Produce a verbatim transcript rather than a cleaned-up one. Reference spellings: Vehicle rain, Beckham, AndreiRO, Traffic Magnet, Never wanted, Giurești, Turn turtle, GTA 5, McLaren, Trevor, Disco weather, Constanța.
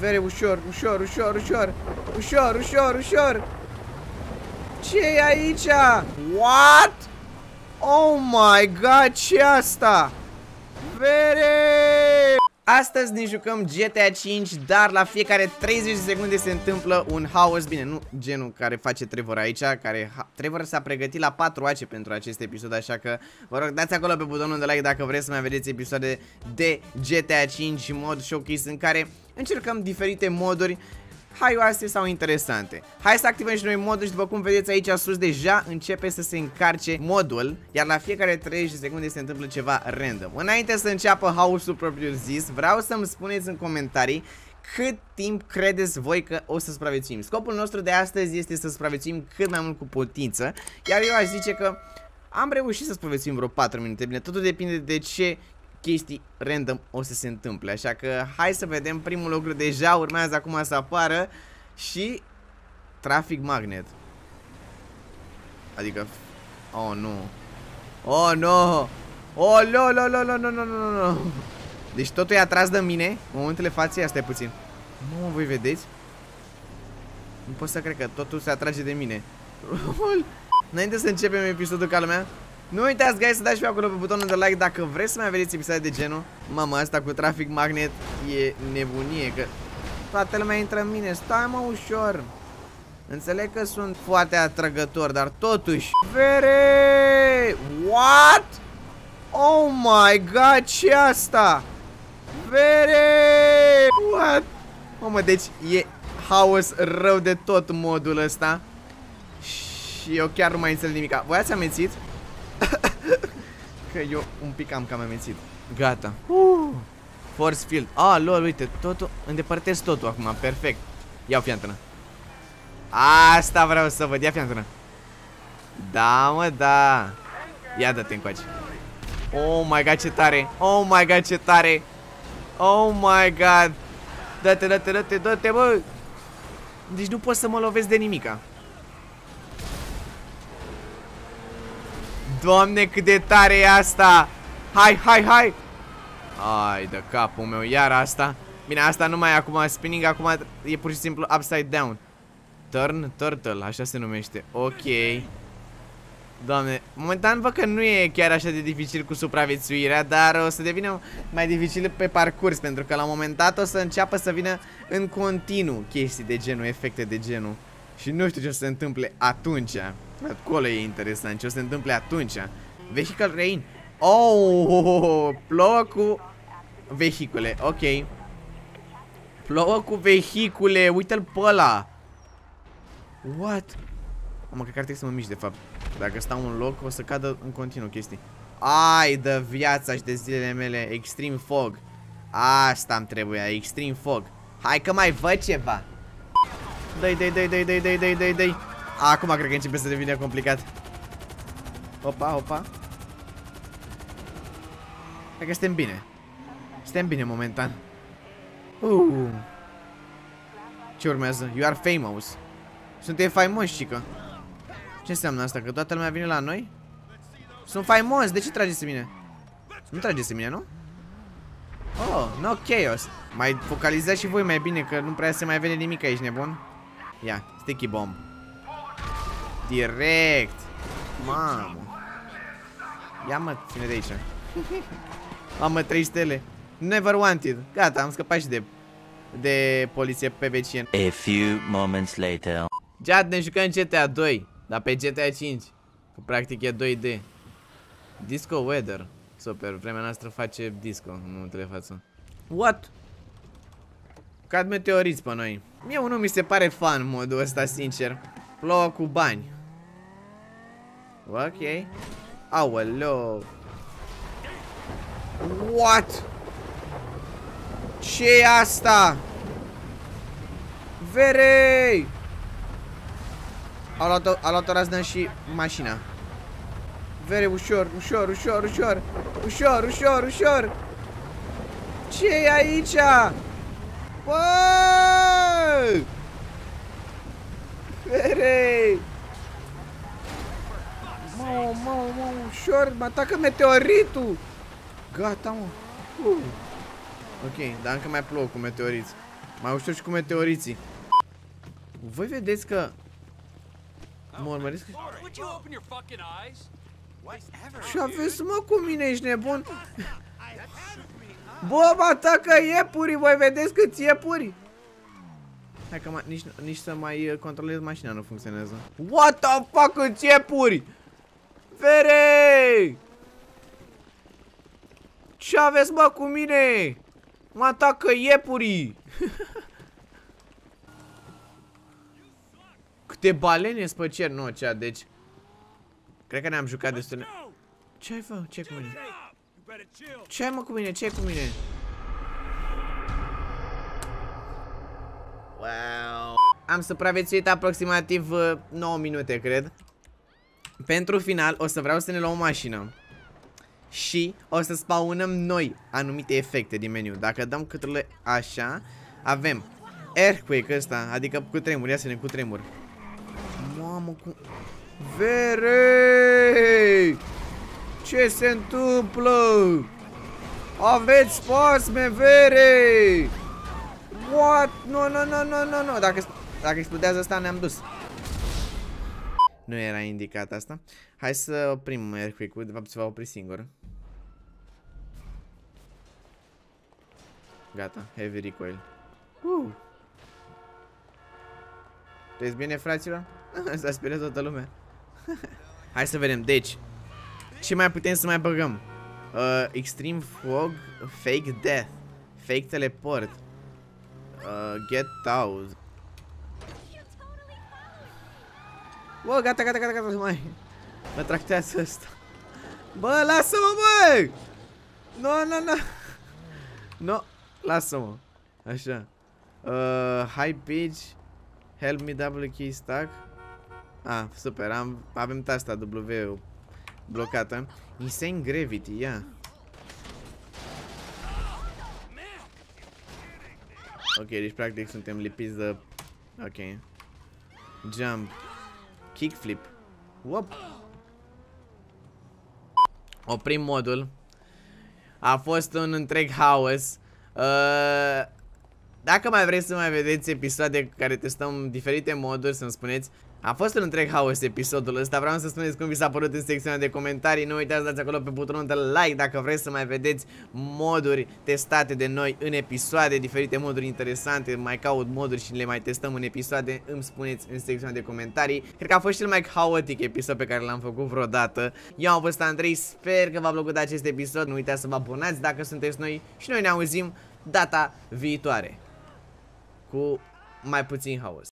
Vere, ușor, ușor, ușor, ușor. Ușor, ușor, ușor. Ce-i aici? What? Oh my god, ce asta? Vere! Astăzi ne jucăm G T A cinci, dar la fiecare treizeci de secunde se întâmplă un haos. Bine, nu genul care face Trevor aici, care Trevor s-a pregătit la patru ace pentru acest episod, așa că vă rog, dați acolo pe butonul de like dacă vreți să mai vedeți episoade de G T A cinci mod showcase în care încercăm diferite moduri haioase sau interesante. Hai să activăm și noi modul și după cum vedeți aici sus deja începe să se încarce modul, iar la fiecare treizeci de secunde se întâmplă ceva random. Înainte să înceapă haosul propriu zis, vreau să-mi spuneți în comentarii cât timp credeți voi că o să supraviețuim. Scopul nostru de astăzi este să supraviețuim cât mai mult cu putință, iar eu aș zice că am reușit să supraviețuim vreo patru minute. Bine, totul depinde de ce chestii random o să se întâmple, așa că hai să vedem primul lucru. Deja urmează acum să apară și Traffic Magnet. Adică oh nu. Oh no. Oh no, no, no, no, no, no, no. Deci totul e atras de mine. Momentele faței, asta e puțin. Nu mă voi vedeți? Nu pot să cred că totul se atrage de mine. Înainte să începem episodul, ca lumea, nu uitați, guys, să dați și pe acolo pe butonul de like dacă vreți să mai vedeți episoade de genul. Mama, asta cu Traffic Magnet e nebunie, că toată lumea intră în mine. Stai, mă, ușor. Înțeleg că sunt foarte atrăgător, dar totuși... Vere! What? Oh my god, ce asta? Vere! What? Mamă, deci e haos rău de tot modul ăsta. Și eu chiar nu mai înțeleg nimica. Voi ați amețit? Că eu un pic am cam amețit. Gata. uh, Force field. A, ah, lol, uite, totul, îndepărtez totul acum, perfect. Ia-o, fiantână. Asta vreau să văd, ia fiantână. Da, mă, da. Ia, dă-te încoace. Oh my god, ce tare. Oh my god, ce tare. Oh my god. Dă-te, dă-te, dă-te, dă-te, bă. Deci nu pot să mă lovesc de nimica. Doamne, cât de tare e asta! Hai, hai, hai! Ai de capul meu, iar asta. Bine, asta nu mai e acum spinning, acum e pur și simplu upside down. Turn turtle, așa se numește. Ok. Doamne, momentan văd că nu e chiar așa de dificil cu supraviețuirea, dar o să devină mai dificil pe parcurs, pentru că la un moment dat o să înceapă să vină în continuu chestii de genul, efecte de genul. Și nu știu ce o să se întâmple atunci. Acolo e interesant, ce o să se întâmple atunci. Vehicle rain. Oh, plouă cu vehicule, ok. Plouă cu vehicule, uite-l pe ăla. What? Mă, cred că ar trebui să mă mișc de fapt. Dacă stau în loc, o să cadă în continuu chestii. Ai de viața și de zilele mele. Extreme fog. Asta îmi trebuia, extreme fog. Hai că mai văd ceva. Dă-i, dă-i, dă-i, dă-i, dă-i, dă-i, dă-i, dă-i. Acum cred că începe să devină complicat. Opa, opa. Cred că suntem bine. Suntem bine momentan. uh. Ce urmează? You are famous. Suntem faimoși, cică. Ce înseamnă asta? Că toată lumea vine la noi? Sunt faimos, de ce trageți mine? Nu trageți mine, nu? Oh, no chaos. Mai focalizați și voi mai bine, că nu prea se mai vede nimic aici, nebun. Ia, sticky bomb. Direct. Mamă. Ia, mă, ține de aici. Mamă, trei stele. Never wanted. Gata, am scăpat și de De poliție pe vecin. A few moments later. Gata, ne jucăm în GTA doi, dar pe GTA cinci, că practic e doi D. Disco weather. Super, vremea noastră face disco în muntele față. What? Cad meteoriți pe noi. Mie unul mi se pare fan modul ăsta, sincer. Plouă cu bani. Ok. Aoleo. What? Ce-i asta? Verei! A luat-o, a luat-o raznă și mașina. Vere, ușor, ușor, ușor, ușor. Ușor, ușor, ușor. Ce-i aici? Bă! Vere! Mă, mă, mă, ușor, mă atacă meteoritul. Gata, mă. uh. Ok, dar încă mai plouă cu meteoriți. Mai ușor și cu meteoriții. Voi vedeți că mă urmăresc. Și aveți, mă, cu mine, ești nebun? Bob atacă iepurii, voi vedeți câți iepuri? Hai că nici, nici să mai controlez mașina nu funcționează. What the fuck, câți iepuri? Vere! Ce aveți, mă, cu mine? Mă atacă iepurii! Câte balene spă cer, nu, cea, deci cred că ne-am jucat destul. Ce ai făcut? Ce ai cu mine? Ce ai, mă, cu mine? Ce ai cu mine? Wow. Am supraviețuit aproximativ uh, nouă minute, cred. Pentru final o să vreau să ne luăm o mașină și o să spawnăm noi anumite efecte din meniu. Dacă dăm câturile așa, avem earthquake ăsta, adică cutremur, ia să ne cutremur. Mamă, cu... Vere! Ce se întâmplă? Aveți spasme, vere! What? No, no, no, no, no, no. Dacă, dacă explodează asta, ne-am dus. Nu era indicat asta. Hai să oprim earthquake-ul, de fapt se va opri singur. Gata, heavy recoil. Uh. Sunteți bine, fraților? S-a speriat toată lumea. Hai să vedem, deci ce mai putem să mai băgăm? Uh, extreme fog, fake death, fake teleport, uh, get out. Bă, gata, gata, gata, gata, mai mă tractează asta. Bă, lasă-mă, bă! No, no, no. No, lasă-mă. Așa. Uh, high pitch, help me double key stack. Ah, super, am, avem tasta W blocată. Insane gravity, ia. Yeah. Ok, deci practic suntem lipiți de... Ok. Jump. Kickflip. Wop. Oprim modul. A fost un întreg haos. Uh, dacă mai vreți să mai vedeți episoade cu care testăm diferite moduri, să-mi spuneți. A fost un întreg haos episodul ăsta, vreau să spuneți cum vi s-a părut în secțiunea de comentarii. Nu uitați să dați acolo pe butonul de like dacă vreți să mai vedeți moduri testate de noi în episoade, diferite moduri interesante, mai caut moduri și le mai testăm în episoade, îmi spuneți în secțiunea de comentarii. Cred că a fost cel mai haotic episod pe care l-am făcut vreodată. Eu am fost Andrei, sper că v-a plăcut acest episod, nu uitați să vă abonați dacă sunteți noi și noi ne auzim data viitoare cu mai puțin haos.